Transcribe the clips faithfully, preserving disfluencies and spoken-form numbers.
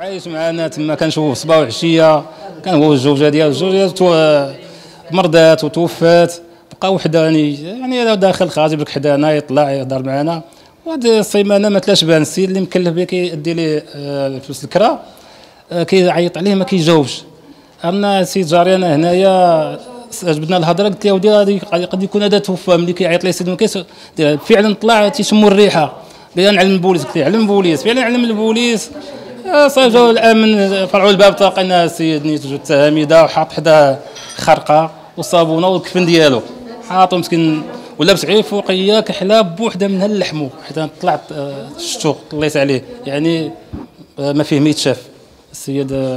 عايش معنا تما كنشوف صباح وعشيه، كان هو والزوجه ديالو، الزوجه ديالو مرضات وتوفات، بقى وحده يعني يعني داخل خارج بك حدانا يطلع يهضر معنا، وهاد الصيمانه ما تلاش بان السيد اللي مكلف بيه كيدي ليه فلوس الكرا كيعيط عليه ما كيجاوبش. عندنا السيد جاري انا هنايا جبدنا الهضره قلت له ودي غادي قد يكون هذا توفى ملي كيعيط ليه السيد ما كيس فعلا طلع تيشموا الريحه، قال نعلم البوليس قلت له علم البوليس، فعلا علم البوليس صاجوا الامن فرعوا الباب تلقى ان السيد نيت جوج تهاميده وحاط حدا خرقه والصابونه والكفن ديالو حاطو مسكين ولابس غير فوقيه كحله بوحده منها لحمو حتى طلعت شتو طليت عليه يعني ما فيه ما يتشاف السيد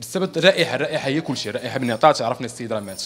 بسبب الرائحه الرائحه هي كل شيء الرائحه من عطات عرفنا السيد راه مات